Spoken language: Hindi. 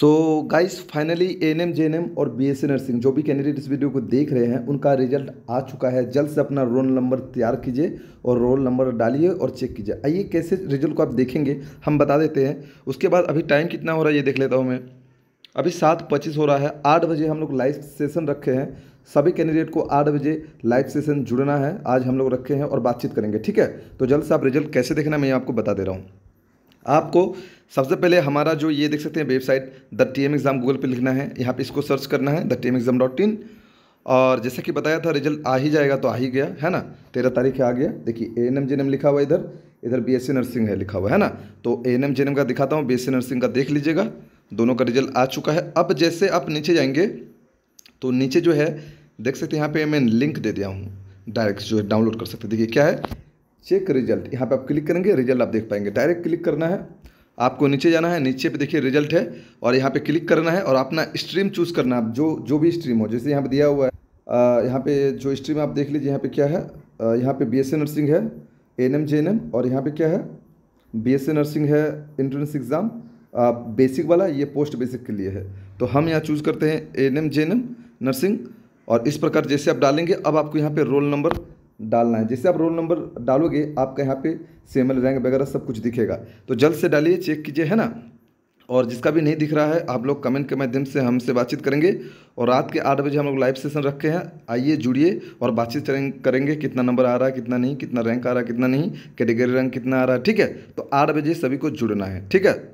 सो गाइस फाइनली एएनएम जेएनएम और बीएससी नर्सिंग जो भी कैंडिडेट इस वीडियो को देख रहे हैं उनका रिजल्ट आ चुका है। जल्द से अपना रोल नंबर तैयार कीजिए और रोल नंबर डालिए और चेक कीजिए। आइए कैसे रिजल्ट को आप देखेंगे हम बता देते हैं। उसके बाद अभी टाइम कितना हो रहा है ये देख लेता हूँ मैं। अभी 7:25 हो रहा है। 8 बजे हम लोग लाइव सेशन रखे हैं। सभी कैंडिडेट को 8 बजे लाइव सेशन जुड़ना है। आज हम लोग रखे हैं और बातचीत करेंगे, ठीक है। तो जल्द से आप रिजल्ट कैसे देखना मैं आपको बता दे रहा हूँ। आपको सबसे पहले हमारा जो ये देख सकते हैं website the TM exam Google पे लिखना है, यहाँ पे इसको सर्च करना है theTMexam.in। और जैसा कि बताया था रिजल्ट आ ही जाएगा, तो आ ही गया है ना। 13 तारीख आ गया। देखिए एएनएम जेएनएम लिखा हुआ है, इधर इधर बीएससी नर्सिंग है लिखा हुआ है ना। तो एएनएम जेएनएम का दिखाता हूँ, बीएससी नर्सिंग का देख लीजिएगा। दोनों का रिजल्ट आ चुका है। अब जैसे आप नीचे जाएंगे तो नीचे जो है देख सकते हैं, यहाँ पर मैं लिंक दे दिया हूँ, डायरेक्ट जो है डाउनलोड कर सकते हैं। देखिए क्या है, चेक रिजल्ट, यहाँ पे आप क्लिक करेंगे रिजल्ट आप देख पाएंगे। डायरेक्ट क्लिक करना है, आपको नीचे जाना है, नीचे पे देखिए रिजल्ट है और यहाँ पे क्लिक करना है और अपना स्ट्रीम चूज़ करना है, जो भी स्ट्रीम हो। जैसे यहाँ पे दिया हुआ है, यहाँ पे जो स्ट्रीम आप देख लीजिए, यहाँ पे क्या है, यहाँ पे बीएससी नर्सिंग है, एएनएम जेएनएम और यहाँ पे क्या है बीएससी नर्सिंग है। एंट्रेंस एग्ज़ाम बेसिक वाला, ये पोस्ट बेसिक के लिए है। तो हम यहाँ चूज़ करते हैं एएनएम जेएनएम नर्सिंग और इस प्रकार जैसे आप डालेंगे अब आपको यहाँ पर रोल नंबर डालना है। जैसे आप रोल नंबर डालोगे आपका यहाँ पे CML रैंक वगैरह सब कुछ दिखेगा। तो जल्द से डालिए, चेक कीजिए, है ना। और जिसका भी नहीं दिख रहा है आप लोग कमेंट के माध्यम से हमसे बातचीत करेंगे। और रात के 8 बजे हम लोग लाइव सेशन रखे हैं, आइए जुड़िए और बातचीत करेंगे कितना नंबर आ रहा है, कितना नहीं, कितना रैंक आ रहा है, कितना नहीं, कैटेगरी रैंक कितना आ रहा है, ठीक है। तो 8 बजे सभी को जुड़ना है, ठीक है।